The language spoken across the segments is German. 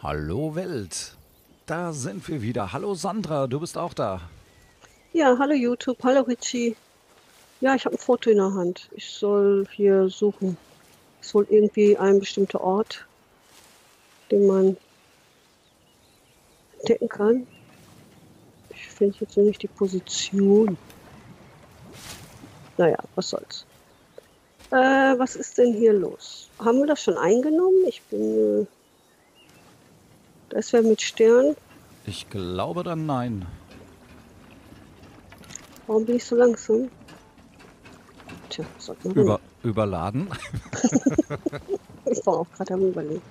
Hallo Welt, da sind wir wieder. Hallo Sandra, du bist auch da. Ja, hallo YouTube, hallo Richie. Ja, ich habe ein Foto in der Hand. Ich soll hier suchen. Es ist wohl irgendwie ein bestimmter Ort, den man entdecken kann. Ich finde jetzt noch nicht die Position. Naja, was soll's. Was ist denn hier los? Haben wir das schon eingenommen? Ich bin... das wäre mit Stern. Ich glaube dann nein. Warum bin ich so langsam? Tja, sollte man überladen? Ich war auch gerade am Überlegen.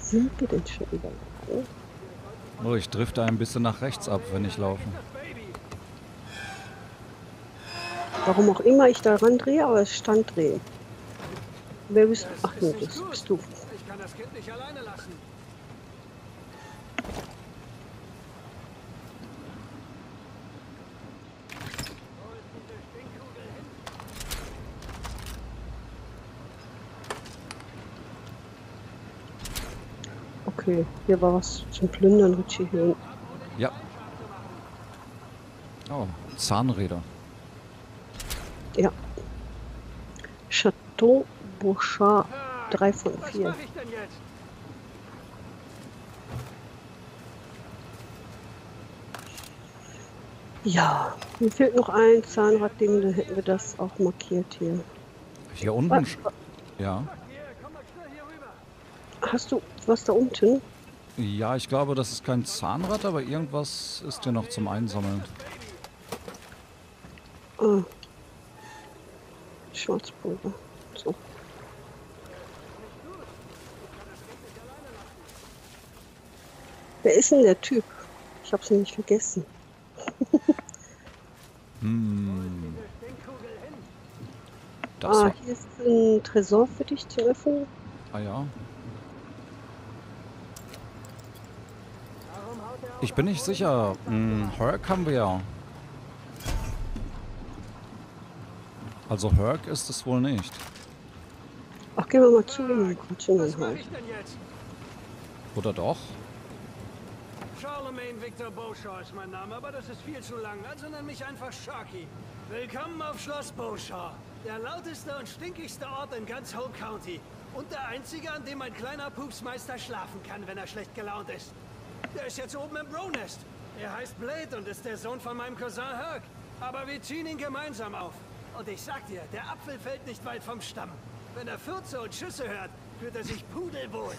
Sind wir denn schon überladen? Oh, ich drifte ein bisschen nach rechts ab, wenn ich laufe. Warum auch immer ich da ran drehe, aber es stand drehen. Wer bist du? Ach nee, das bist du. Ich kann das Kind nicht alleine lassen. Okay, hier war was zum Plündern, Richie, hier hinten. Ja. Oh, Zahnräder. Ja. Chateau Bouchard 3 von 4. Was mache ich denn jetzt? Ja, mir fehlt noch ein Zahnradding, dann hätten wir das auch markiert hier. Hier unten? Ja. Hast du was da unten? Ja, ich glaube, das ist kein Zahnrad, aber irgendwas ist hier noch zum Einsammeln. Ah. Schwarzpulver. So. Wer ist denn der Typ? Ich hab's nämlich vergessen. Hm. Ah, hier ist ein Tresor für dich zu öffnen. Ah ja. Ich bin nicht sicher. Hurk haben wir ja. Also Hurk ist es wohl nicht. Ach, gehen wir mal zu, mal quatschen dann halt. Oder doch? Charlemagne Victor Boshaw ist mein Name, aber das ist viel zu lang, also nenn mich einfach Sharky. Willkommen auf Schloss Boshaw, der lauteste und stinkigste Ort in ganz Hope County. Und der einzige, an dem ein kleiner Pupsmeister schlafen kann, wenn er schlecht gelaunt ist. Der ist jetzt oben im Bronest. Er heißt Blade und ist der Sohn von meinem Cousin Hurk. Aber wir ziehen ihn gemeinsam auf. Und ich sag dir, der Apfel fällt nicht weit vom Stamm. Wenn er Fürze und Schüsse hört, fühlt er sich pudelwohl.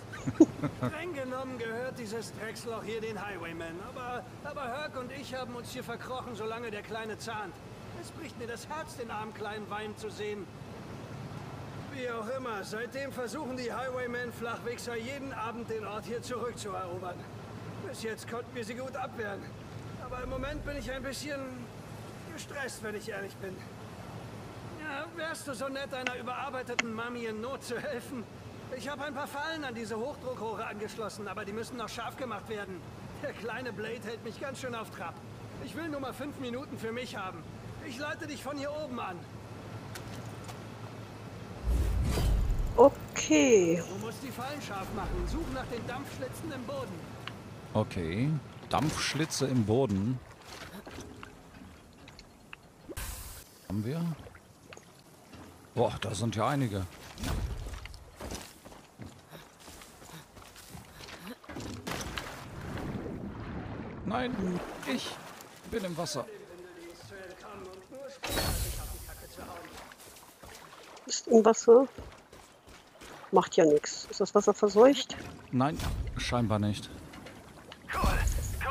Streng genommen gehört dieses Drecksloch hier den Highwaymen. Aber Hurk und ich haben uns hier verkrochen, solange der Kleine zahnt. Es bricht mir das Herz, den armen Kleinen weinen zu sehen. Wie auch immer, seitdem versuchen die Highwaymen-Flachwichser jeden Abend den Ort hier zurückzuerobern. Bis jetzt konnten wir sie gut abwehren. Aber im Moment bin ich ein bisschen gestresst, wenn ich ehrlich bin. Ja, wärst du so nett, einer überarbeiteten Mami in Not zu helfen? Ich habe ein paar Fallen an diese Hochdruckrohre angeschlossen, aber die müssen noch scharf gemacht werden. Der kleine Blade hält mich ganz schön auf Trab. Ich will nur mal 5 Minuten für mich haben. Ich leite dich von hier oben an. Okay. Du musst die Fallen scharf machen. Such nach den Dampfschlitzen im Boden. Okay. Dampfschlitze im Boden. Haben wir? Boah, da sind ja einige. Nein, ich bin im Wasser. Ist im Wasser? Macht ja nichts. Ist das Wasser verseucht? Nein, scheinbar nicht.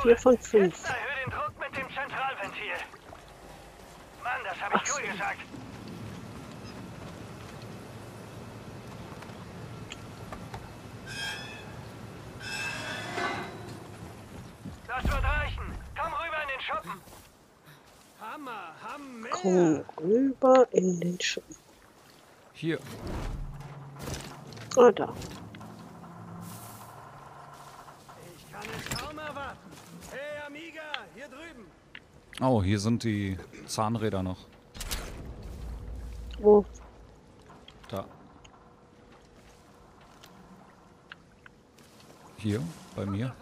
4 von 5. Jetzt erhöhe den Druck mit dem Zentralventil. Mann, das habe ich cool gesagt. Das wird reichen. Komm rüber in den Schuppen. Hammer, Hammer. Komm rüber in den Schuppen. Hier. Ah, da. Ich kann es kaum erwarten. Hey, Amiga, hier drüben. Oh, hier sind die Zahnräder noch. Wo? Da. Hier, bei mir.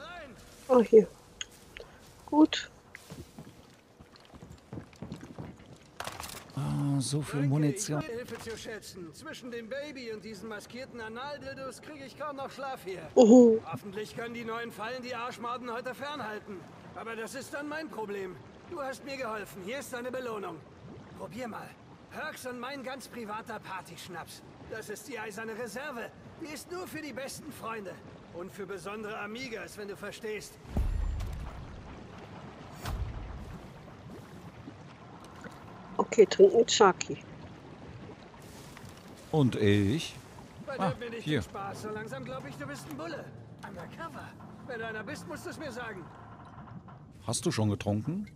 Oh, hier. Gut. Oh, so viel Munition. Zwischen dem Baby und diesen maskierten Analdildos kriege ich kaum noch Schlaf hier. Oh. Hoffentlich können die neuen Fallen die Arschmaden heute fernhalten. Aber das ist dann mein Problem. Du hast mir geholfen. Hier ist deine Belohnung. Probier mal. Hurks und mein ganz privater Partyschnaps. Das ist die eiserne Reserve. Die ist nur für die besten Freunde. Und für besondere Amigas, wenn du verstehst. Okay, trinken Sharky. Und ich? Verdammt, nicht viel Spaß. So langsam glaube ich, du bist ein Bulle. Undercover. Wenn du einer bist, musst du es mir sagen. Hast du schon getrunken?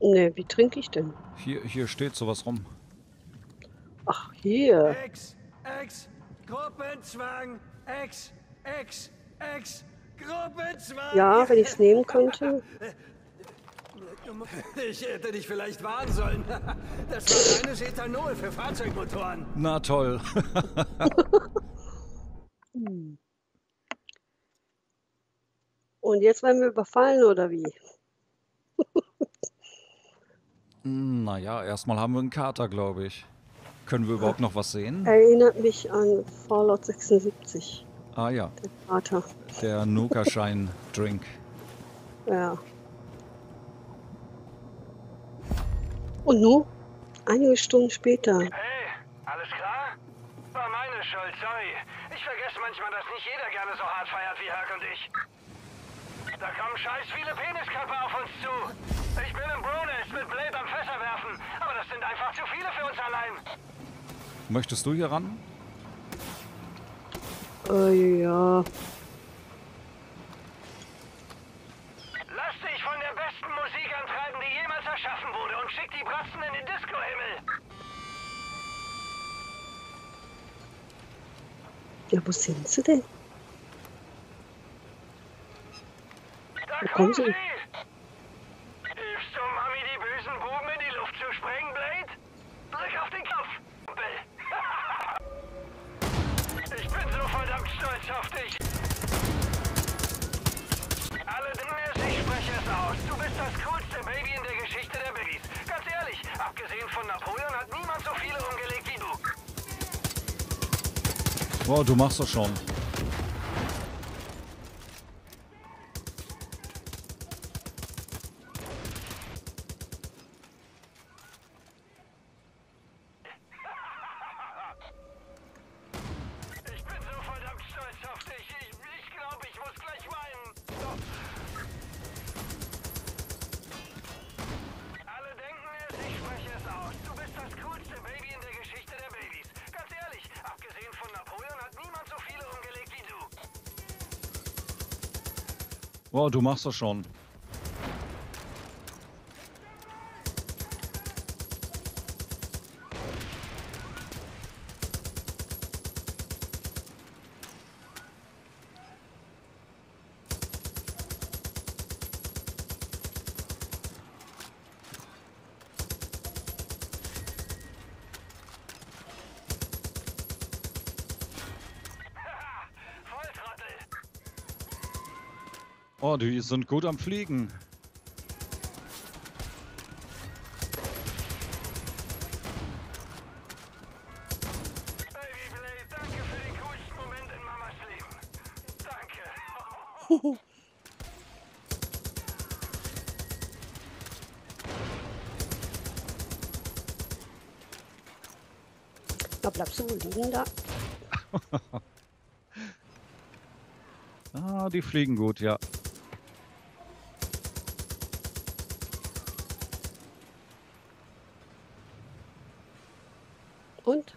Ne, wie trinke ich denn? Hier steht sowas rum. Ach, hier. Gruppenzwang. Gruppenzwang. Ja, wenn ich es nehmen könnte. Ich hätte dich vielleicht warnen sollen. Das war reines Ethanol für Fahrzeugmotoren. Na toll. Und jetzt werden wir überfallen, oder wie? Naja, erstmal haben wir einen Kater, glaube ich. Können wir überhaupt noch was sehen? Erinnert mich an Fallout 76. Ah ja. Der Kater. Der Nuka-Schein-Drink. Ja. Und nun? Einige Stunden später. Hey, alles klar? War meine Schuld, sorry. Ich vergesse manchmal, dass nicht jeder gerne so hart feiert wie Hurk und ich. Da kommen scheiß viele Peniskörper auf uns zu. Ich bin im Bronest mit Blade am Fässer werfen, aber das sind einfach zu viele für uns allein. Möchtest du hier ran? Ja. Lass dich von der besten Musik antreiben, die jemals erschaffen wurde, und schick die Bratzen in den Disco-Himmel. Ja, wo sind sie denn? Da kommen sie! Hilfst du Mami, die bösen Buben in die Luft zu sprengen, Blade? Drück auf den Knopf! Ich bin so verdammt stolz auf dich! Alle Dinge, ich spreche es aus. Du bist das coolste Baby in der Geschichte der Babys. Ganz ehrlich, abgesehen von Napoleon hat niemand so viele umgelegt wie du. Wow, du machst das schon. Wow, du machst das schon. Oh, die sind gut am Fliegen. Baby Blade, danke für den coolsten Moment in Mamas Leben. Danke. Da bleibst du wohl liegen da. Ah, die fliegen gut, ja. Und?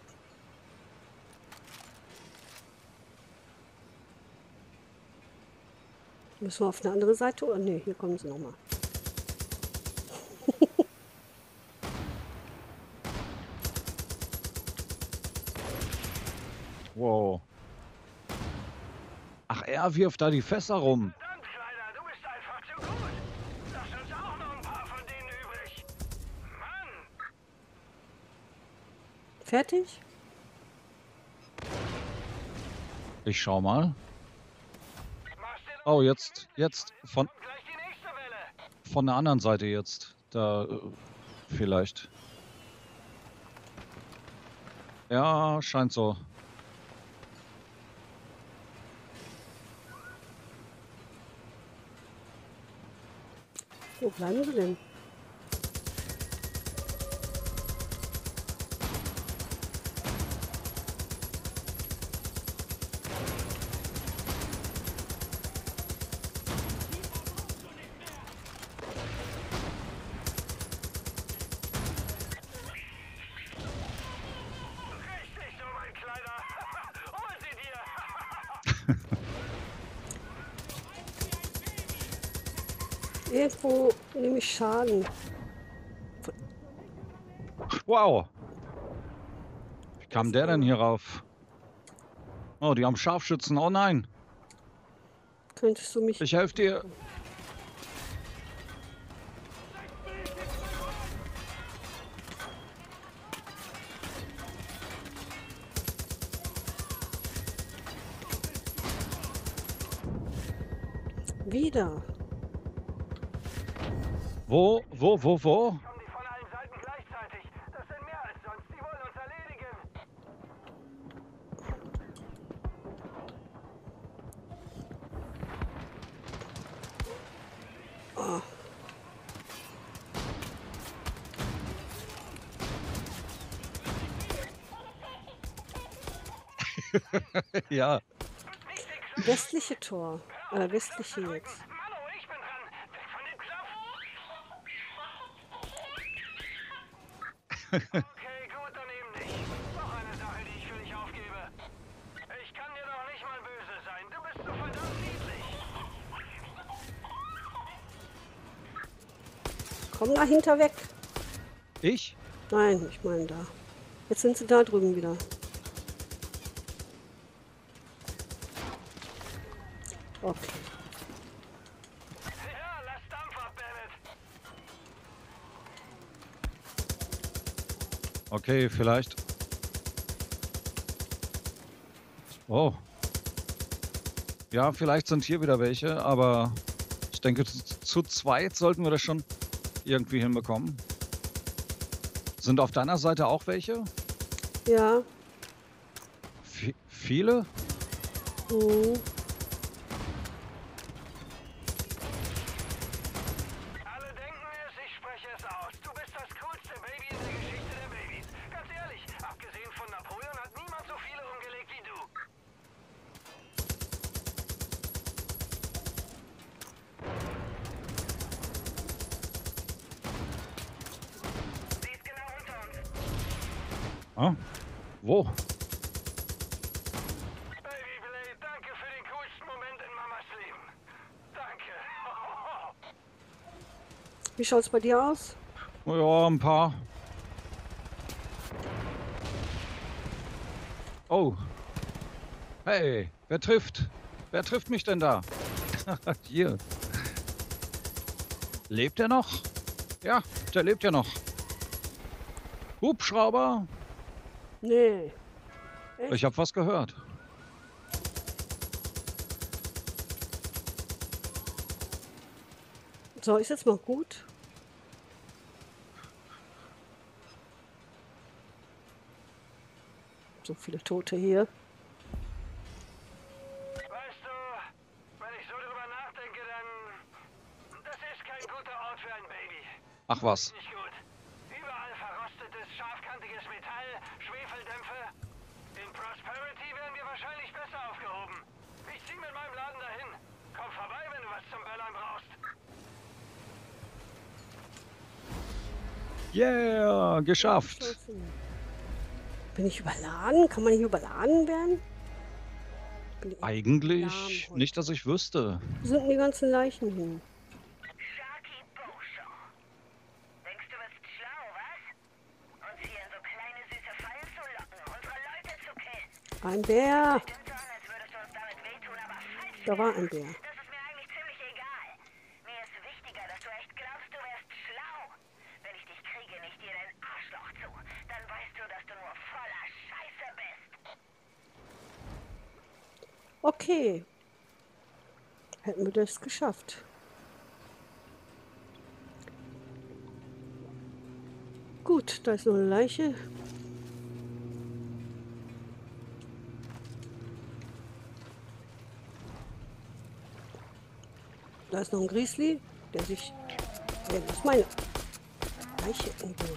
Müssen wir auf eine andere Seite? Oder? Ne, hier kommen sie nochmal. Wow. Ach, er wirft da die Fässer rum. Verdammt, Kleiner, du bist einfach zu gut. Lass uns auch noch ein paar von denen übrig. Mann! Fertig? Ich schau mal. Mann, Oh, jetzt. Von der anderen Seite jetzt. Da, vielleicht. Ja, scheint so. Wo bleiben wir denn? Irgendwo nehme ich Schaden. Wow! Wie kam der denn hier rauf? Oh, die haben Scharfschützen. Oh nein! Könntest du mich... Ich helfe dir! Wieder! Wo? Kommen die von allen Seiten gleichzeitig. Das sind mehr als sonst. Die wollen uns erledigen. Oh. Ja. Westliche Tor. Westliche jetzt. Okay, gut, dann eben nicht. Noch eine Sache, die ich für dich aufgebe. Ich kann dir doch nicht mal böse sein. Du bist so verdammt niedlich. Komm dahinter weg. Ich? Nein, ich meine da. Jetzt sind sie da drüben wieder. Okay. Okay, vielleicht. Oh. Ja, vielleicht sind hier wieder welche, aber ich denke, zu zweit sollten wir das schon irgendwie hinbekommen. Sind auf deiner Seite auch welche? Ja. Viele? Mhm. Ah, wo? Baby Blade, danke für den coolsten Moment in Mamas Leben. Danke. Wie schaut's bei dir aus? Oh ja, ein paar. Oh. Hey, wer trifft? Wer trifft mich denn da? Hier. Lebt er noch? Ja, der lebt ja noch. Hubschrauber? Nee. Echt? Ich hab was gehört. So, ist jetzt mal gut? So viele Tote hier. Weißt du, wenn ich so drüber nachdenke, dann... Das ist kein guter Ort für ein Baby. Ach was. Yeah, geschafft. Bin ich überladen? Kann man nicht überladen werden? Eigentlich nicht, dass ich wüsste. Wo sind denn die ganzen Leichen hin? Sharky Boshaw. Denkst du bist schlau, was? Uns hier in so kleine süße Fallen zu locken, unsere Leute zu killen. Ein Bär. Da war ein Bär. Okay. Hätten wir das geschafft. Gut, da ist noch eine Leiche. Da ist noch ein Grizzly, der sich... Ja, das ist meine Leiche irgendwo.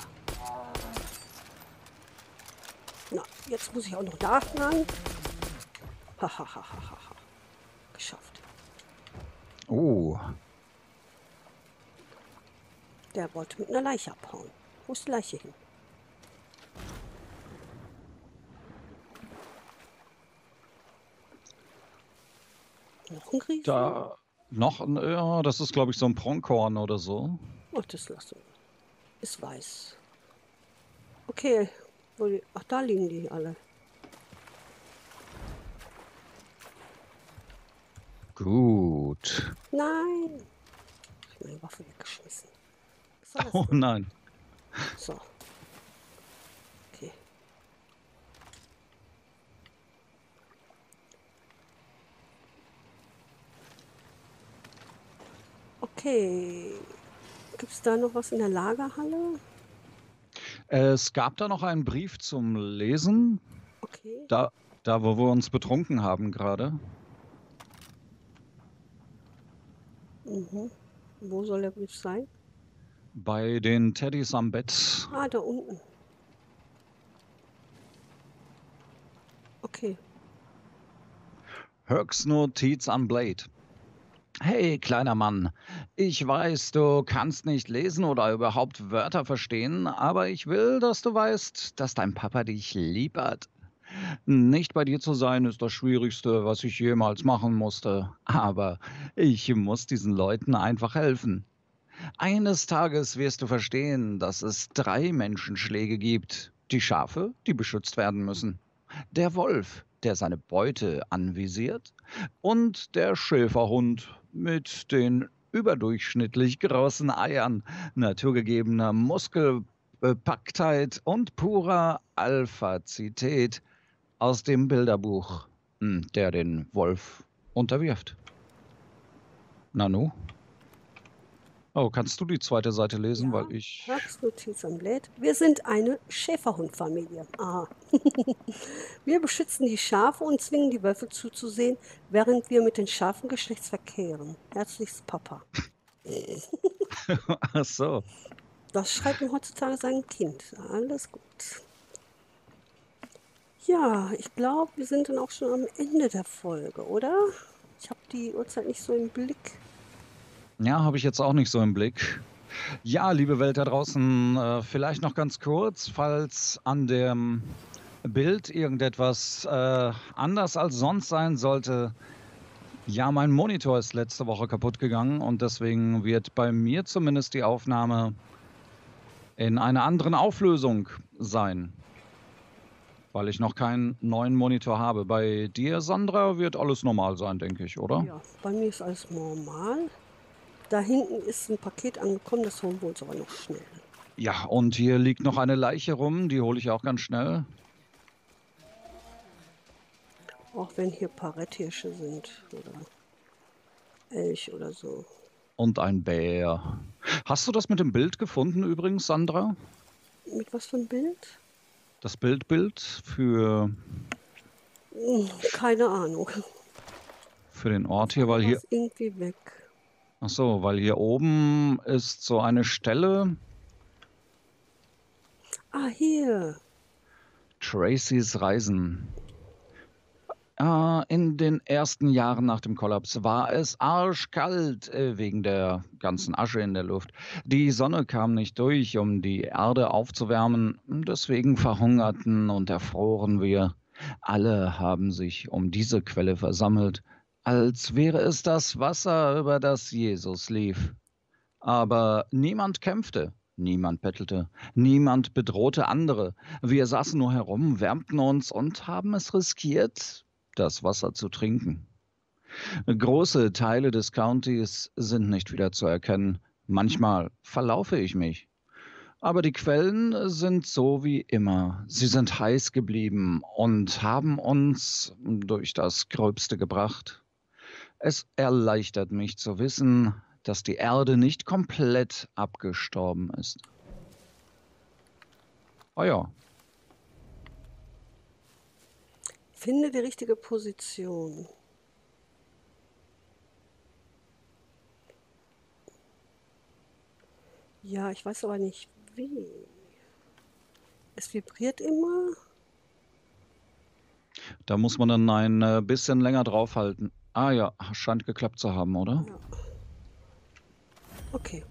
Na, jetzt muss ich auch noch da ran. Hahaha. Geschafft. Oh. Der wollte mit einer Leiche abhauen. Wo ist die Leiche hin? Noch ein Grizzly? Da. Noch ein, ja, das ist glaube ich so ein Pronghorn oder so. Ach, das lassen wir. Ist weiß. Okay. Ach, da liegen die alle. Gut. Nein. Ich habe meine Waffe weggeschmissen. Oh nein. So. Okay. Okay. Gibt es da noch was in der Lagerhalle? Es gab da noch einen Brief zum Lesen. Okay. Da wo wir uns betrunken haben gerade. Mhm. Wo soll der Brief sein? Bei den Teddys am Bett. Ah, da unten. Okay. Hurks Notiz am Blade. Hey, kleiner Mann, ich weiß, du kannst nicht lesen oder überhaupt Wörter verstehen, aber ich will, dass du weißt, dass dein Papa dich lieb hat. Nicht bei dir zu sein ist das Schwierigste, was ich jemals machen musste, aber ich muss diesen Leuten einfach helfen. Eines Tages wirst du verstehen, dass es 3 Menschenschläge gibt. Die Schafe, die beschützt werden müssen. Der Wolf, der seine Beute anvisiert, und der Schäferhund mit den überdurchschnittlich großen Eiern, naturgegebener Muskelbepacktheit und purer Alphazität aus dem Bilderbuch, der den Wolf unterwirft. Nanu? Oh, kannst du die zweite Seite lesen, ja, weil ich... Notiz am Blade. Wir sind eine Schäferhundfamilie. Aha. Wir beschützen die Schafe und zwingen die Wölfe zuzusehen, während wir mit den Schafen Geschlechtsverkehren. Herzlichst Papa. Ach so. Das schreibt man heutzutage sein Kind. Alles gut. Ja, ich glaube, wir sind dann auch schon am Ende der Folge, oder? Ich habe die Uhrzeit nicht so im Blick. Ja, habe ich jetzt auch nicht so im Blick. Ja, liebe Welt da draußen, vielleicht noch ganz kurz, falls an dem Bild irgendetwas anders als sonst sein sollte. Ja, mein Monitor ist letzte Woche kaputt gegangen und deswegen wird bei mir zumindest die Aufnahme in einer anderen Auflösung sein, weil ich noch keinen neuen Monitor habe. Bei dir, Sandra, wird alles normal sein, denke ich, oder? Ja, bei mir ist alles normal. Da hinten ist ein Paket angekommen, das holen wir uns aber noch schnell. Ja, und hier liegt noch eine Leiche rum, die hole ich auch ganz schnell. Auch wenn hier Paretthirsche sind oder Elch oder so. Und ein Bär. Hast du das mit dem Bild gefunden übrigens, Sandra? Mit was für ein Bild? Das Bild für... Keine Ahnung. Für den Ort hier, weil hier... Das ist irgendwie weg. Ach so, weil hier oben ist so eine Stelle. Ah, hier. Tracy's Reisen. In den ersten Jahren nach dem Kollaps war es arschkalt wegen der ganzen Asche in der Luft. Die Sonne kam nicht durch, um die Erde aufzuwärmen. Deswegen verhungerten und erfroren wir. Alle haben sich um diese Quelle versammelt, als wäre es das Wasser, über das Jesus lief. Aber niemand kämpfte, niemand bettelte, niemand bedrohte andere. Wir saßen nur herum, wärmten uns und haben es riskiert, das Wasser zu trinken. Große Teile des Countys sind nicht wieder zu erkennen. Manchmal verlaufe ich mich. Aber die Quellen sind so wie immer. Sie sind heiß geblieben und haben uns durch das Gröbste gebracht. Es erleichtert mich zu wissen, dass die Erde nicht komplett abgestorben ist. Ah ja. Finde die richtige Position. Ja, ich weiß aber nicht wie. Es vibriert immer. Da muss man dann ein bisschen länger draufhalten. Ah ja, scheint geklappt zu haben, oder? Ja. Okay.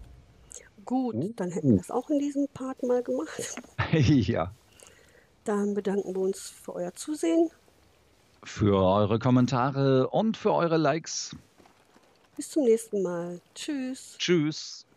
Gut, dann hätten wir das auch in diesem Part mal gemacht. Ja. Dann bedanken wir uns für euer Zusehen. Für eure Kommentare und für eure Likes. Bis zum nächsten Mal. Tschüss. Tschüss.